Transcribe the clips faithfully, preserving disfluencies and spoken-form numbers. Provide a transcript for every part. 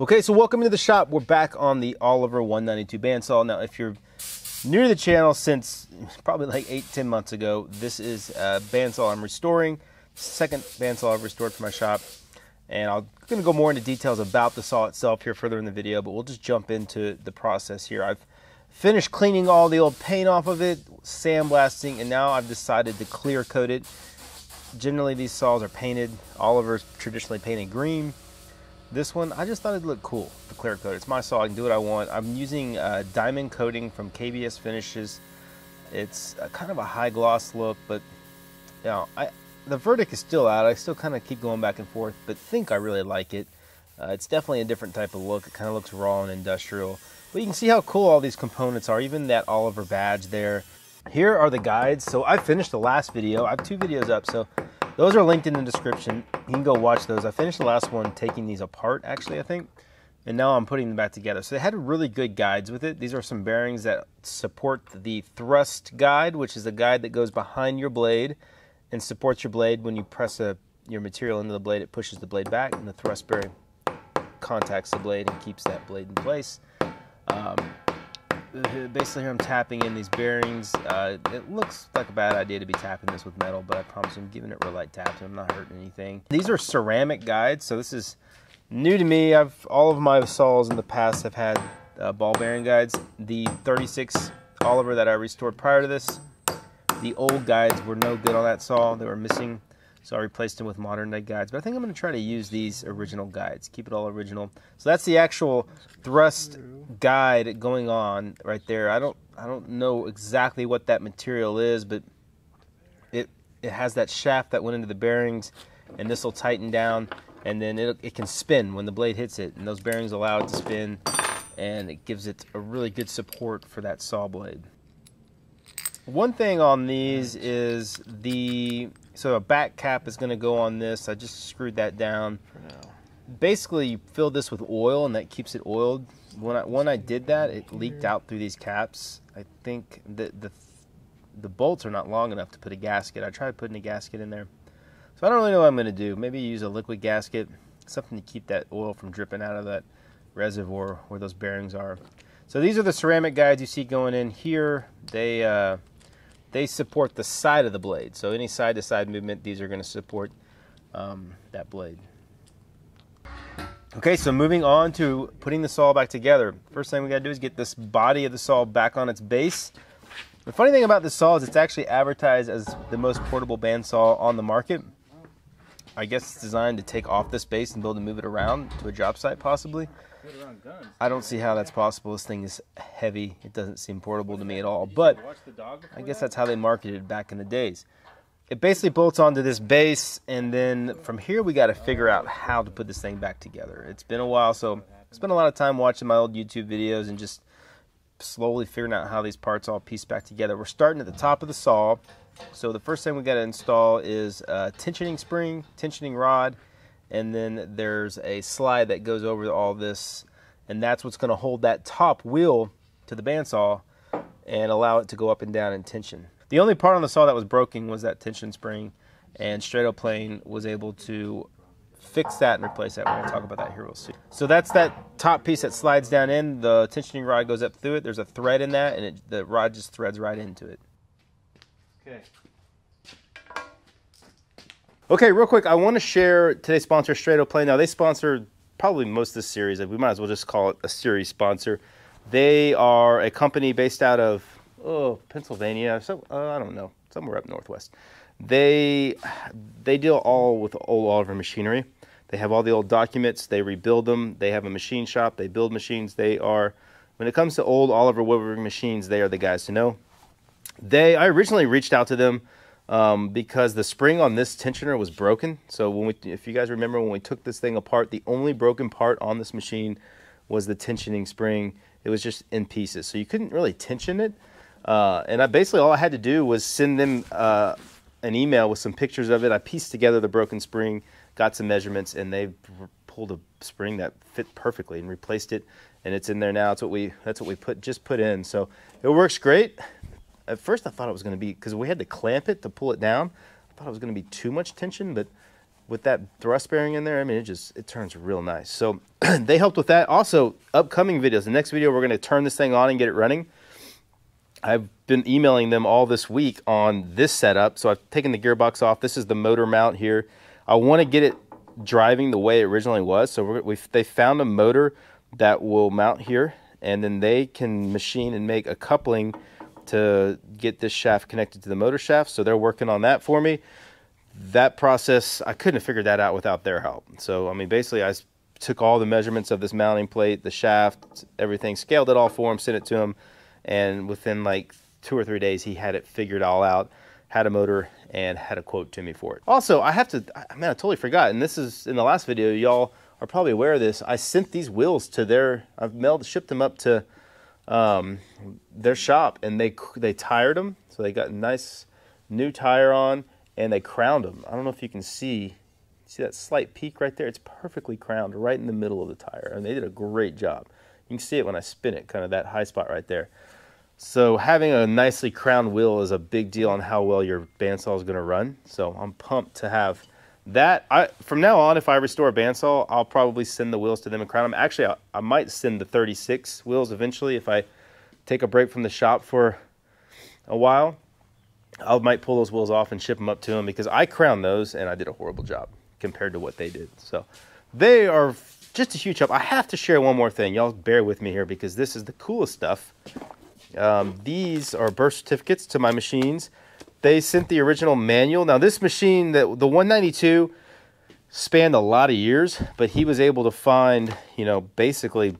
Okay, so welcome into the shop. We're back on the Oliver one ninety-two bandsaw. Now, if you're new to the channel, since probably like eight, ten months ago, this is a bandsaw I'm restoring. Second bandsaw I've restored for my shop. And I'm going to go more into details about the saw itself here further in the video, but we'll just jump into the process here. I've finished cleaning all the old paint off of it, sandblasting, and now I've decided to clear coat it. Generally, these saws are painted. Oliver's traditionally painted green. This one, I just thought it'd look cool, the clear coat. It's my saw, I can do what I want. I'm using uh, diamond coating from K B S Finishes. It's a, kind of a high gloss look, but you know, I, the verdict is still out. I still kind of keep going back and forth, but think I really like it. Uh, it's definitely a different type of look. It kind of looks raw and industrial. But you can see how cool all these components are, even that Oliver badge there. Here are the guides. So I finished the last video. I have two videos up, so those are linked in the description. You can go watch those. I finished the last one taking these apart, actually, I think. And now I'm putting them back together. So they had really good guides with it. These are some bearings that support the thrust guide, which is the guide that goes behind your blade and supports your blade. When you press a, your material into the blade, it pushes the blade back, and the thrust bearing contacts the blade and keeps that blade in place. Um, basically here I'm tapping in these bearings. Uh, it looks like a bad idea to be tapping this with metal, but I promise I'm giving it real light taps and I'm not hurting anything. These are ceramic guides, so this is new to me. I've all of my saws in the past have had uh, ball bearing guides. The thirty-six Oliver that I restored prior to this, the old guides were no good on that saw. They were missing, so I replaced them with modern day guides. But I think I'm going to try to use these original guides, keep it all original. So that's the actual thrust guide going on right there. I don't I don't know exactly what that material is, but it it has that shaft that went into the bearings, and this will tighten down, and then it, it can spin when the blade hits it, and those bearings allow it to spin, and it gives it a really good support for that saw blade. One thing on these is the, so a back cap is going to go on this. I just screwed that down. Basically, you fill this with oil, and that keeps it oiled. When I, when I did that, it leaked out through these caps. I think that the, the bolts are not long enough to put a gasket. I tried putting a gasket in there. So I don't really know what I'm going to do. Maybe use a liquid gasket, something to keep that oil from dripping out of that reservoir where those bearings are. So these are the ceramic guides you see going in here. They... Uh, They support the side of the blade, so any side-to-side movement, these are going to support um, that blade. Okay, so moving on to putting the saw back together. First thing we got to do is get this body of the saw back on its base. The funny thing about this saw is it's actually advertised as the most portable bandsaw on the market. I guess it's designed to take off this base and be able to move it around to a job site, possibly. I don't see how that's possible. This thing is heavy. It doesn't seem portable to me at all, but I guess that's how they marketed it back in the days. It basically bolts onto this base, and then from here we got to figure out how to put this thing back together. It's been a while, so I spent a lot of time watching my old YouTube videos and just slowly figuring out how these parts all piece back together. We're starting at the top of the saw, so the first thing we got to install is a tensioning spring, tensioning rod, and then there's a slide that goes over all this, and that's what's going to hold that top wheel to the bandsaw and allow it to go up and down in tension. The only part on the saw that was broken was that tension spring, and Stratoplane was able to fix that and replace that. We're going to talk about that here real soon. So that's that top piece that slides down in. The tensioning rod goes up through it. There's a thread in that, and it, the rod just threads right into it. Okay. Okay, real quick, I want to share today's sponsor, Stratoplane. Now, they sponsor probably most of this series. We might as well just call it a series sponsor. They are a company based out of oh, Pennsylvania. So uh, I don't know, somewhere up northwest. They they deal all with old Oliver machinery. They have all the old documents. They rebuild them. They have a machine shop. They build machines. They are, when it comes to old Oliver woodworking machines, they are the guys to know. They I originally reached out to them. Um, because the spring on this tensioner was broken. So when we, if you guys remember when we took this thing apart, the only broken part on this machine was the tensioning spring. It was just in pieces, so you couldn't really tension it. Uh, and I basically all I had to do was send them uh, an email with some pictures of it. I pieced together the broken spring, got some measurements, and they pulled a spring that fit perfectly and replaced it. And it's in there now. It's what we that's what we put just put in. So it works great. At first I thought it was going to be, because we had to clamp it to pull it down, I thought it was going to be too much tension, but with that thrust bearing in there, I mean, it just, it turns real nice. So they helped with that. Also, upcoming videos. The next video, we're going to turn this thing on and get it running. I've been emailing them all this week on this setup. So I've taken the gearbox off. This is the motor mount here. I want to get it driving the way it originally was. So we're, we've, they found a motor that will mount here, and then they can machine and make a coupling to get this shaft connected to the motor shaft. So they're working on that for me. That process, I couldn't have figured that out without their help. So, I mean, basically I took all the measurements of this mounting plate, the shaft, everything, scaled it all for him, sent it to him, and within like two or three days, he had it figured all out, had a motor, and had a quote to me for it. Also, I have to, I mean, I totally forgot, and this is in the last video, y'all are probably aware of this, I sent these wheels to their, I've mailed, shipped them up to um, their shop, and they, they tired them, so they got a nice new tire on, and they crowned them. I don't know if you can see, see that slight peak right there? It's perfectly crowned right in the middle of the tire, and they did a great job. You can see it when I spin it, kind of that high spot right there. So having a nicely crowned wheel is a big deal on how well your bandsaw is gonna run. So I'm pumped to have that. I, from now on, if I restore a bandsaw, I'll probably send the wheels to them and crown them. Actually, I, I might send the thirty-six wheels eventually if I take a break from the shop for a while. I might pull those wheels off and ship them up to them, because I crowned those and I did a horrible job compared to what they did. So they are just a huge help. I have to share one more thing. Y'all bear with me here, because this is the coolest stuff. Um, these are birth certificates to my machines. They sent the original manual. Now this machine, that the one ninety-two, spanned a lot of years, but he was able to find, you know, basically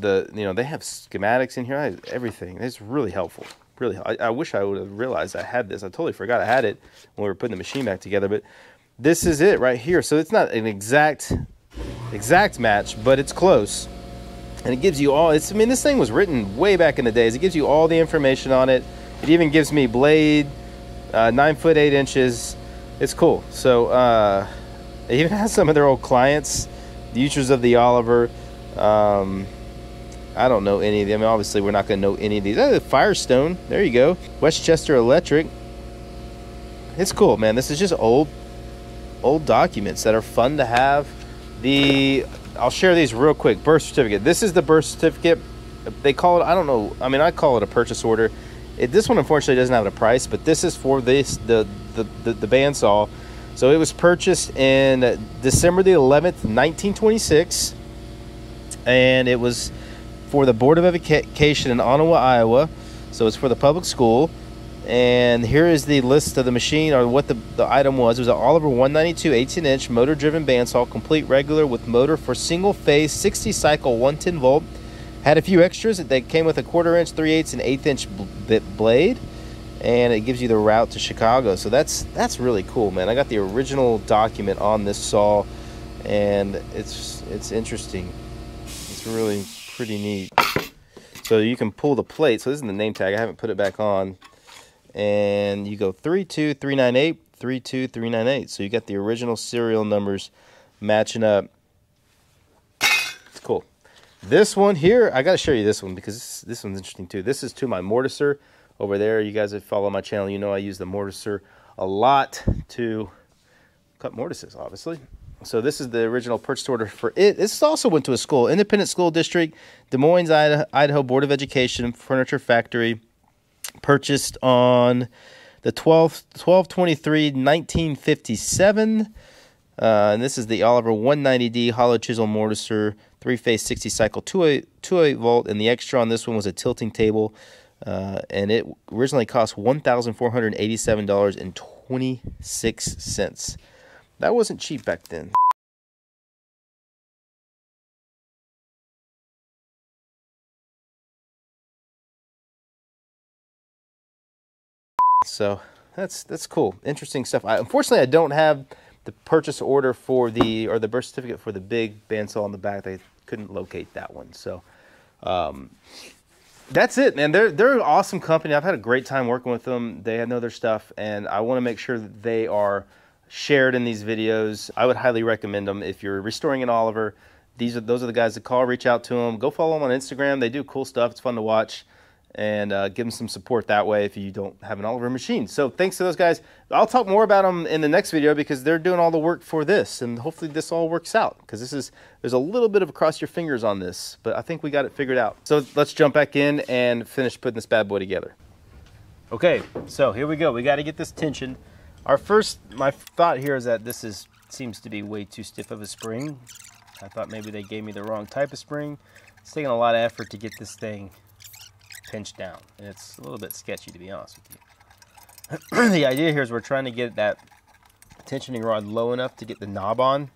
the, you know, they have schematics in here, everything. It's really helpful. Really, I, I wish I would have realized I had this. I totally forgot I had it when we were putting the machine back together, but this is it right here. So it's not an exact, exact match, but it's close. And it gives you all, it's, I mean, this thing was written way back in the days. It gives you all the information on it. It even gives me blade, uh, nine foot, eight inches. It's cool. So uh, it even has some of their old clients, the users of the Oliver. Um, I don't know any of them. I mean, obviously, we're not going to know any of these. Oh, Firestone. There you go. Westchester Electric. It's cool, man. This is just old, old documents that are fun to have. The, I'll share these real quick. Birth certificate. This is the birth certificate. They call it, I don't know. I mean, I call it a purchase order. It, this one, unfortunately, doesn't have a price, but this is for this, the, the, the, the bandsaw. So it was purchased in December the eleventh, nineteen twenty-six. And it was for the Board of Education in Ottawa, Iowa. So it's for the public school. And here is the list of the machine, or what the, the item was. It was an Oliver one ninety-two eighteen inch motor-driven bandsaw, complete regular with motor for single-phase, sixty cycle, one ten volt. Had a few extras. They came with a quarter-inch, three-eighths, and eighth-inch bit blade. And it gives you the route to Chicago. So that's, that's really cool, man. I got the original document on this saw, and it's, it's interesting. It's really pretty neat. So you can pull the plate. So this is the name tag. I haven't put it back on. And you go three two three nine eight, three two three nine eight. So you got the original serial numbers matching up. It's cool. This one here, I got to show you this one, because this, this one's interesting too. This is to my mortiser over there. You guys that follow my channel, you know I use the mortiser a lot to cut mortises, obviously. So this is the original purchase order for it. This also went to a school, Independent School District, Des Moines, Idaho, Idaho Board of Education Furniture Factory, purchased on the twelve twenty-three nineteen fifty-seven. Uh, and this is the Oliver one ninety D hollow chisel mortiser, three-phase sixty cycle, two eight volt, and the extra on this one was a tilting table, uh, and it originally cost one thousand four hundred eighty-seven dollars and twenty-six cents. That wasn't cheap back then. So that's that's cool. Interesting stuff. I, unfortunately, I don't have the purchase order for the, or the birth certificate for the big bandsaw on the back. They couldn't locate that one. So um, that's it, man. They're, they're an awesome company. I've had a great time working with them. They know their stuff, and I want to make sure that they are shared in these videos. I would highly recommend them if you're restoring an Oliver. These are, those are the guys that call. Reach out to them. Go follow them on Instagram. They do cool stuff. It's fun to watch. and uh, give them some support that way if you don't have an Oliver machine. So thanks to those guys. I'll talk more about them in the next video because they're doing all the work for this, and hopefully this all works out because this is, there's a little bit of cross your fingers on this, but I think we got it figured out. So let's jump back in and finish putting this bad boy together. Okay, so here we go. We got to get this tensioned. Our first, my thought here is that this is seems to be way too stiff of a spring. I thought maybe they gave me the wrong type of spring. It's taking a lot of effort to get this thing pinched down, and it's a little bit sketchy, to be honest with you. The idea here is we're trying to get that tensioning rod low enough to get the knob on.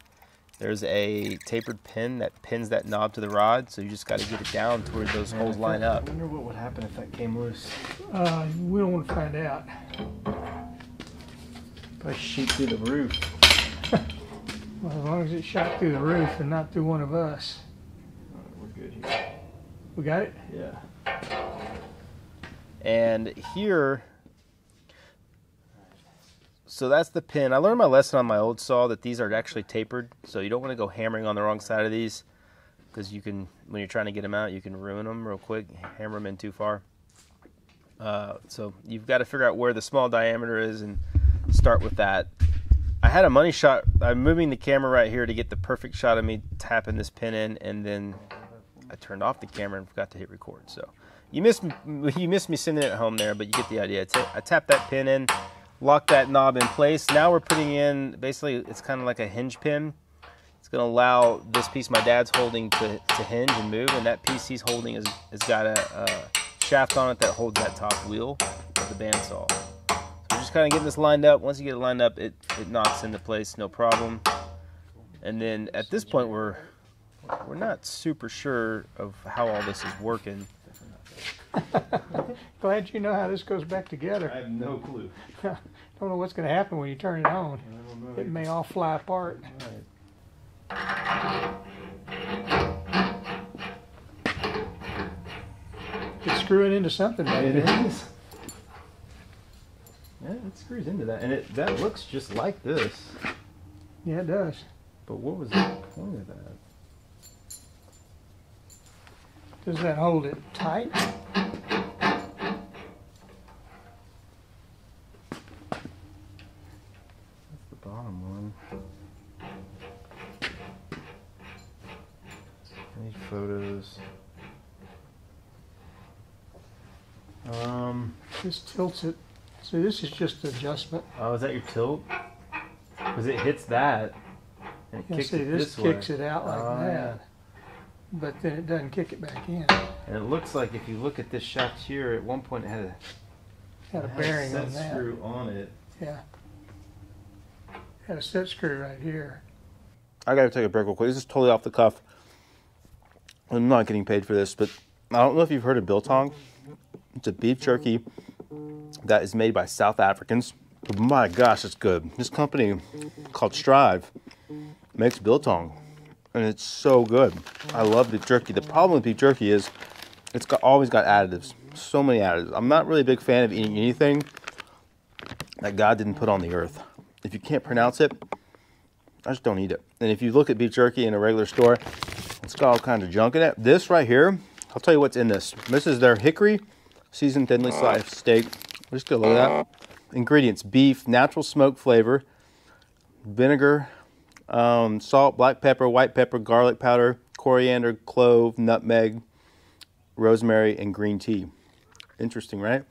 There's a tapered pin that pins that knob to the rod, so you just got to get it down to where those holes line up. I wonder what would happen if that came loose. Uh, we don't want to find out. Probably shoot through the roof. Well, as long as it shot through the roof and not through one of us. All right, we're good here. We got it? Yeah. And here, so that's the pin. I learned my lesson on my old saw that these are actually tapered, so you don't want to go hammering on the wrong side of these because you can, when you're trying to get them out, you can ruin them real quick, hammer them in too far. Uh, so you've got to figure out where the small diameter is and start with that. I had a money shot. I'm moving the camera right here to get the perfect shot of me tapping this pin in, and then I turned off the camera and forgot to hit record. So you missed me, you missed me sending it home there, but you get the idea. I tapped that pin in, locked that knob in place. Now we're putting in, basically it's kind of like a hinge pin. It's gonna allow this piece my dad's holding to, to hinge and move, and that piece he's holding is, has got a, a shaft on it that holds that top wheel of the bandsaw. Just kind of getting this lined up. Once you get it lined up, it, it knocks into place, no problem. And then at this point, we're we're not super sure of how all this is working. Glad you know how this goes back together. I have no clue. Don't know what's going to happen when you turn it on. I don't know. It may all fly apart. All right. It's screwing into something. Right it there. Is. Yeah, it screws into that, and it that looks just like this. Yeah, it does. But what was the point of that? Does that hold it tight? That's the bottom one. I need photos. Um, just tilts it. So this is just adjustment. Oh, is that your tilt? Because it hits that, and it yeah, kicks see, it this, this way. This kicks it out like oh, that, yeah. But then it doesn't kick it back in. And it looks like if you look at this shaft here, at one point it had a, had a it bearing had a set on that. Screw on it. Yeah. It had a set screw right here. I gotta take a break real quick. This is totally off the cuff. I'm not getting paid for this, but I don't know if you've heard of Biltong. It's a beef jerky that is made by South Africans. Oh my gosh, it's good. This company called Stryve makes Biltong, and it's so good. I love beef jerky. The problem with beef jerky is it's got, always got additives, so many additives. I'm not really a big fan of eating anything that God didn't put on the earth. If you can't pronounce it, I just don't eat it. And if you look at beef jerky in a regular store, it's got all kinds of junk in it. This right here, I'll tell you what's in this. This is their hickory seasoned thinly sliced steak. Just go look at that. Ingredients: beef, natural smoke flavor, vinegar, um, salt, black pepper, white pepper, garlic powder, coriander, clove, nutmeg, rosemary, and green tea. Interesting, right?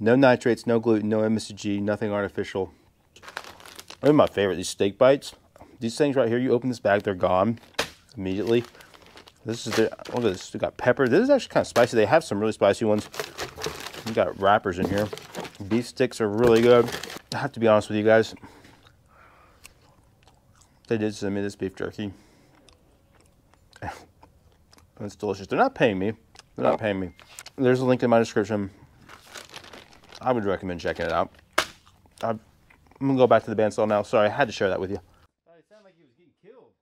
No nitrates, no gluten, no M S G, nothing artificial. They're my favorite, these steak bites. These things right here, you open this bag, they're gone immediately. This is the, look at this, we got pepper. This is actually kind of spicy. They have some really spicy ones. We got wrappers in here. Beef sticks are really good. I have to be honest with you guys, they did send me this beef jerky. It's delicious. They're not paying me. They're not paying me. There's a link in my description. I would recommend checking it out. I'm gonna go back to the bandsaw now. Sorry, I had to share that with you. It sounded like he was getting killed.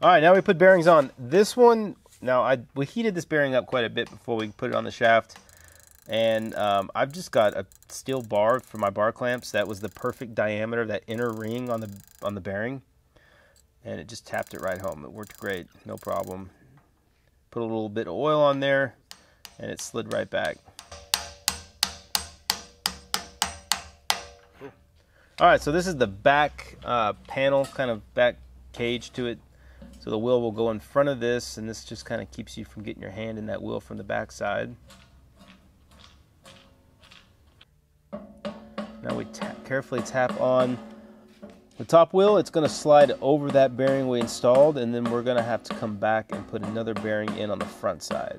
All right, now we put bearings on. This one, now I we heated this bearing up quite a bit before we put it on the shaft. And um, I've just got a steel bar for my bar clamps. That was the perfect diameter of that inner ring on the on the bearing, and it just tapped it right home. It worked great, no problem. Put a little bit of oil on there, and it slid right back. Cool. All right, so this is the back uh, panel, kind of back cage to it. So the wheel will go in front of this, and this just kind of keeps you from getting your hand in that wheel from the back side. Now we tap, carefully tap on the top wheel. It's going to slide over that bearing we installed, and then we're going to have to come back and put another bearing in on the front side.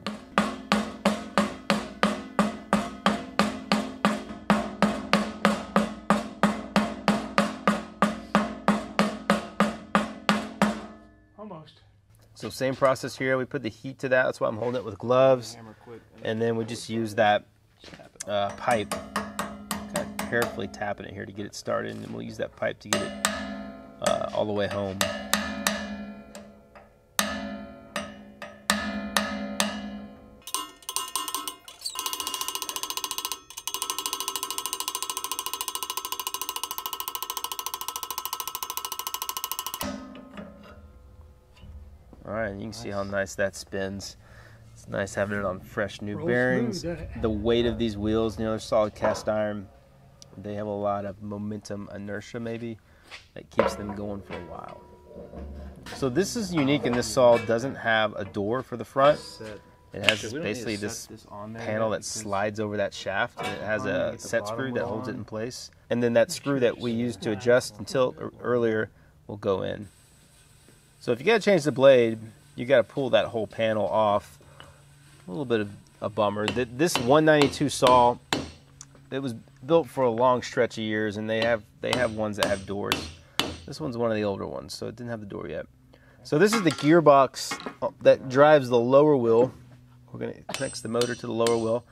Almost. So same process here. We put the heat to that. That's why I'm holding it with gloves. And then we just use that uh, pipe. Carefully tapping it here to get it started, and then we'll use that pipe to get it uh, all the way home. All right, and you can see how nice that spins. It's nice having it on fresh new bearings. The weight of these wheels, you know, they're solid cast iron. They have a lot of momentum, inertia maybe, that keeps them going for a while. So this is unique, and this saw doesn't have a door for the front. It has basically this panel that slides over that shaft, and it has a set screw that holds it in place. And then that screw that we used to adjust and tilt earlier will go in. So if you gotta change the blade, you gotta pull that whole panel off. A little bit of a bummer. This one ninety-two saw, it was built for a long stretch of years, and they have they have ones that have doors. This one's one of the older ones, so it didn't have the door yet. So this is the gearbox that drives the lower wheel. We're gonna connect the motor to the lower wheel.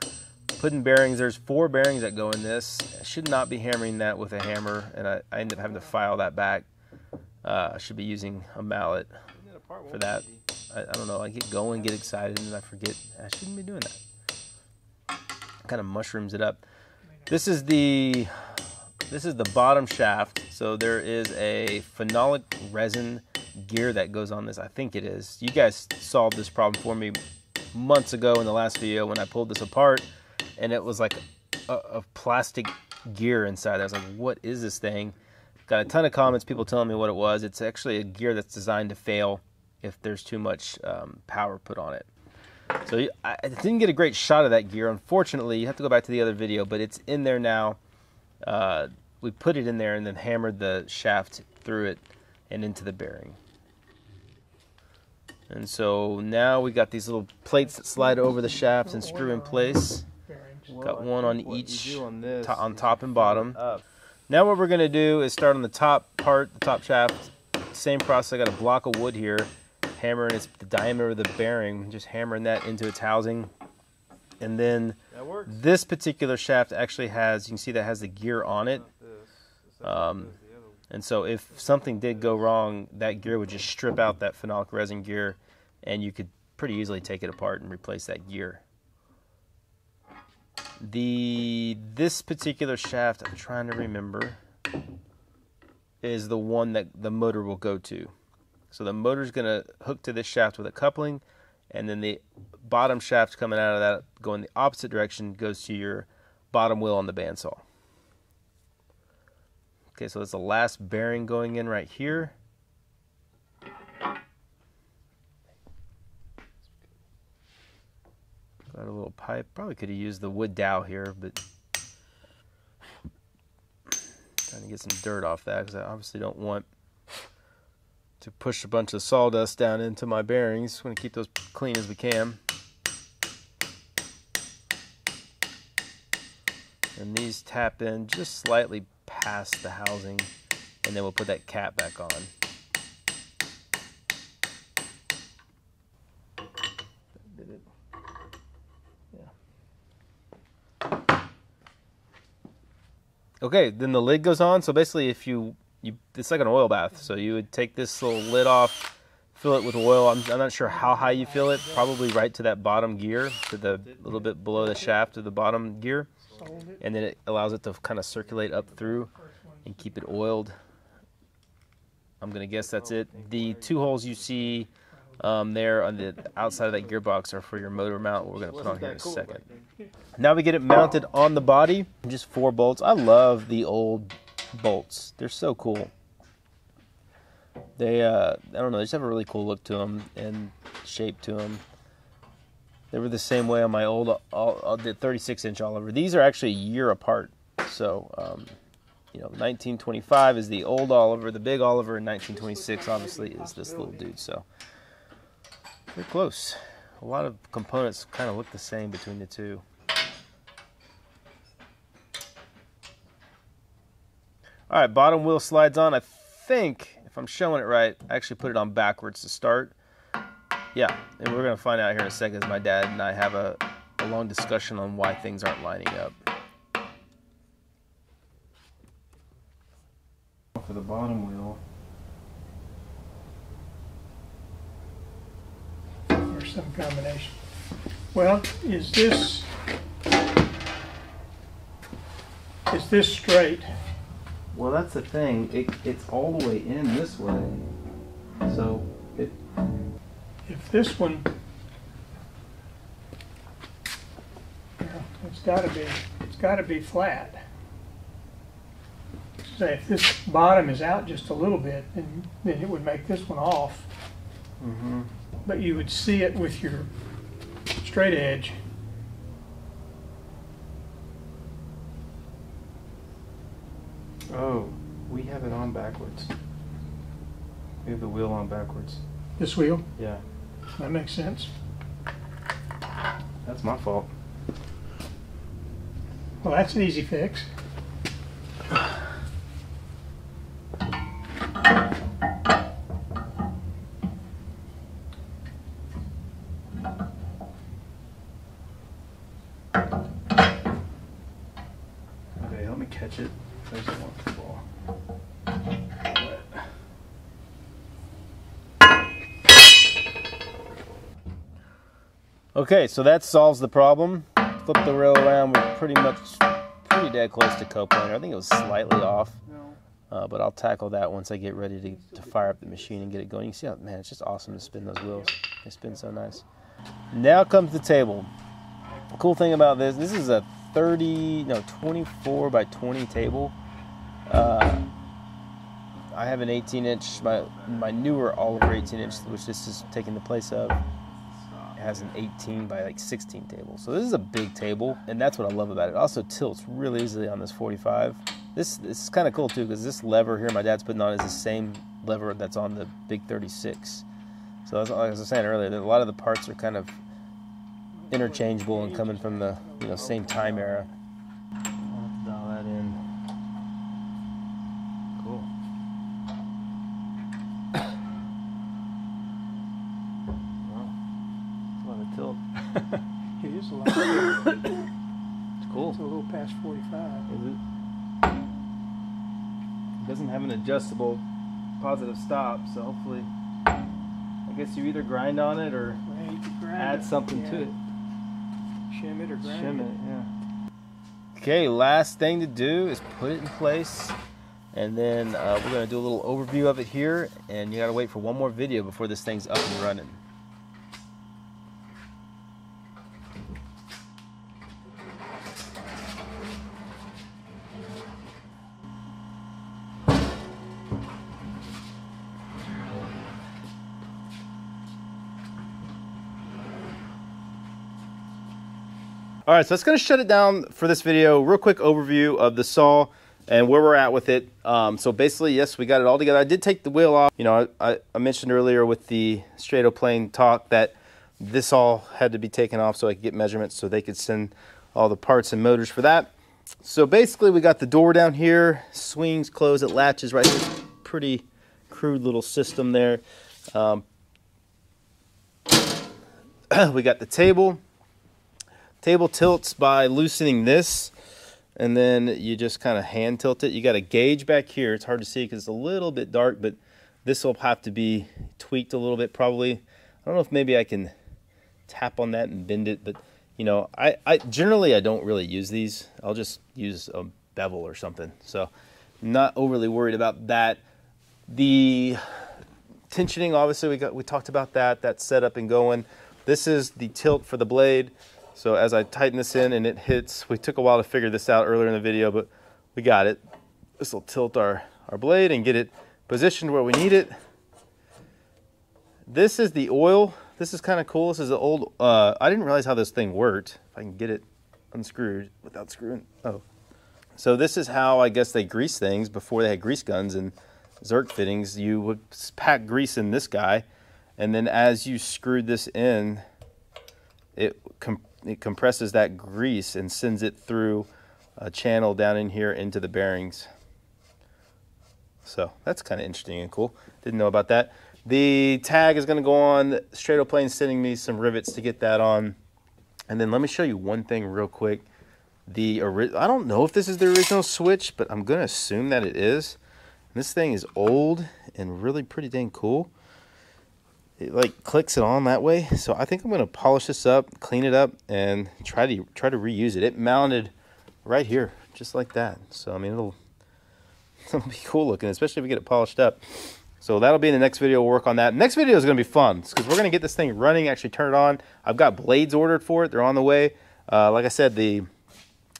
Putting bearings, there's four bearings that go in this. I should not be hammering that with a hammer, and I, I end up having to file that back. Uh, I should be using a mallet for that. I, I don't know, I get going, get excited, and then I forget. I shouldn't be doing that. Kind of mushrooms it up. This is the this is the bottom shaft. So there is a phenolic resin gear that goes on this. I think it is. You guys solved this problem for me months ago in the last video when I pulled this apart, and it was like a, a plastic gear inside. I was like, "What is this thing?" Got a ton of comments, people telling me what it was. It's actually a gear that's designed to fail if there's too much um, power put on it. So I didn't get a great shot of that gear. Unfortunately, you have to go back to the other video, but it's in there now. Uh, we put it in there and then hammered the shaft through it and into the bearing. And so now we got these little plates that slide over the shaft and screw in place. Got one on each, on top and bottom. Now what we're going to do is start on the top part, the top shaft. Same process. I got a block of wood here. Hammering it's the diameter of the bearing, just hammering that into its housing. And then this particular shaft actually has, you can see that has the gear on it. Um, and so if something did go wrong, that gear would just strip out that phenolic resin gear, and you could pretty easily take it apart and replace that gear. The, this particular shaft, I'm trying to remember, is the one that the motor will go to. So the motor's going to hook to this shaft with a coupling, and then the bottom shaft coming out of that, going the opposite direction, goes to your bottom wheel on the bandsaw. Okay, so that's the last bearing going in right here. Got a little pipe. Probably could have used the wood dowel here, but trying to get some dirt off that because I obviously don't want to push a bunch of sawdust down into my bearings. Just want to keep those clean as we can. And these tap in just slightly past the housing, and then we'll put that cap back on. Did it? Yeah. Okay, then the lid goes on. So basically if you You, it's like an oil bath, so you would take this little lid off, fill it with oil. I'm, I'm not sure how high you fill it, probably right to that bottom gear, to the little bit below the shaft of the bottom gear, and then it allows it to kind of circulate up through and keep it oiled. I'm going to guess that's it. The two holes you see um, there on the outside of that gearbox are for your motor mount, what we're going to put on here in a second. Now we get it mounted on the body, just four bolts. I love the old bolts. They're so cool. They, uh, I don't know, they just have a really cool look to them and shape to them. They were the same way on my old, all, all, the thirty-six inch Oliver. These are actually a year apart. So, um, you know, nineteen twenty-five is the old Oliver, the big Oliver, and nineteen twenty-six obviously is this little dude. So, they're close. A lot of components kind of look the same between the two. All right, bottom wheel slides on. I think, if I'm showing it right, I actually put it on backwards to start. Yeah, and we're gonna find out here in a second as my dad and I have a, a long discussion on why things aren't lining up. For the bottom wheel. Or some combination. Well, is this, is this straight? Well, that's the thing, it, it's all the way in this way, so it... If this one, well, it's got to be, it's got to be flat. So if this bottom is out just a little bit, then, then it would make this one off. Mm-hmm. But you would see it with your straight edge. Oh, we have it on backwards. We have the wheel on backwards. This wheel? Yeah. That makes sense. That's my fault. Well, that's an easy fix. Okay, let me catch it. There's the one ball. Okay, so that solves the problem. Flip the rail around. We're pretty much pretty dead close to Coplaner. I think it was slightly off, uh, but I'll tackle that once I get ready to, to fire up the machine and get it going. You see how, man, it's just awesome to spin those wheels. They spin so nice. Now comes the table. The cool thing about this, this is a thirty, no, twenty-four by twenty table. Uh, I have an eighteen inch, my, my newer Oliver eighteen inch, which this is taking the place of. It has an eighteen by like sixteen table. So this is a big table, and that's what I love about it. It also tilts really easily on this forty-five. This, this is kind of cool too, because this lever here my dad's putting on is the same lever that's on the big thirty-six. So as, as I was saying earlier, a lot of the parts are kind of interchangeable and coming from the, you know, same time era. I'll have to dial that in. Cool. Wow. That's a lot of tilt. It is a lot of tilt. It's cool. It's a little past forty-five. Is it? It doesn't have an adjustable positive stop, so hopefully... I guess you either grind on it or yeah, add it. something yeah. to it. Shim it or grind Shim it, yeah. Okay, last thing to do is put it in place, and then uh, we're gonna do a little overview of it here, and you gotta wait for one more video before this thing's up and running. All right, so that's gonna shut it down for this video. Real quick overview of the saw and where we're at with it. Um, so basically, yes, we got it all together. I did take the wheel off. You know, I, I mentioned earlier with the Stratoplane talk that this all had to be taken off so I could get measurements so they could send all the parts and motors for that. So basically, we got the door down here, swings, close, it latches right here. Pretty crude little system there. Um, we got the table. Table tilts by loosening this, and then you just kind of hand tilt it. You got a gauge back here. It's hard to see because it's a little bit dark, but this will have to be tweaked a little bit probably. I don't know if maybe I can tap on that and bend it, but you know, I, I generally I don't really use these. I'll just use a bevel or something. So I'm not overly worried about that. The Tensioning, obviously, we got we talked about that. That's set up and going. This is the tilt for the blade. So as I tighten this in and it hits, we took a while to figure this out earlier in the video, but we got it. This will tilt our, our blade and get it positioned where we need it. This is the oil. This is kind of cool. This is the old, uh, I didn't realize how this thing worked. If I can get it unscrewed without screwing. Oh, so this is how I guess they grease things before they had grease guns and Zerk fittings. You would pack grease in this guy, and then as you screwed this in, it com it compresses that grease and sends it through a channel down in here into the bearings. So that's kind of interesting and cool. Didn't know about that. The tag is going to go on. Stratoplane sending me some rivets to get that on. And then let me show you one thing real quick. The original, I don't know if this is the original switch, but I'm going to assume that it is. And this thing is old and really pretty dang cool. It like clicks it on that way. So I think I'm going to polish this up, clean it up, and try to try to reuse it. It mounted right here, just like that. So I mean, it'll it'll be cool looking, especially if we get it polished up. So that'll be in the next video. We'll work on that. Next video is going to be fun because we're going to get this thing running, actually turn it on. I've got blades ordered for it. They're on the way. Uh, like I said, the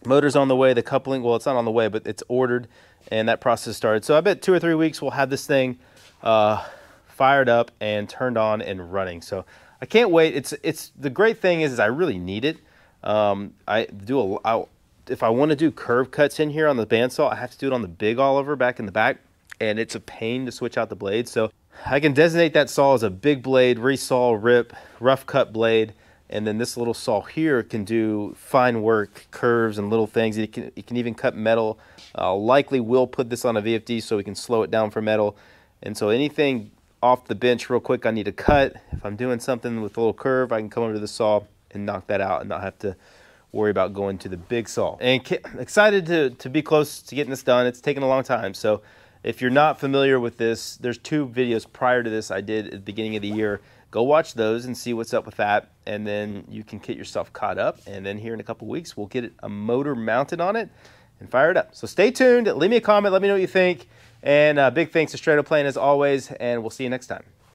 motor's on the way, the coupling, well, it's not on the way, but it's ordered, and that process started. So I bet two or three weeks we'll have this thing uh, fired up and turned on and running. So I can't wait. It's it's the great thing is, is I really need it. Um, I do a, I, if I want to do curve cuts in here on the bandsaw, I have to do it on the big Oliver back in the back. And it's a pain to switch out the blade. So I can designate that saw as a big blade, resaw, rip, rough cut blade. And then this little saw here can do fine work, curves and little things. It can, it can even cut metal. Uh, likely will put this on a V F D so we can slow it down for metal. And so anything off the bench real quick I need to cut. If I'm doing something with a little curve, I can come over to the saw and knock that out and not have to worry about going to the big saw. And excited to, to be close to getting this done. It's taken a long time. So if you're not familiar with this, there's two videos prior to this I did at the beginning of the year. Go watch those and see what's up with that, and then you can get yourself caught up. And then here in a couple weeks, we'll get a motor mounted on it and fire it up. So stay tuned. Leave me a comment. Let me know what you think. And uh, big thanks to Stratoplane as always, and we'll see you next time.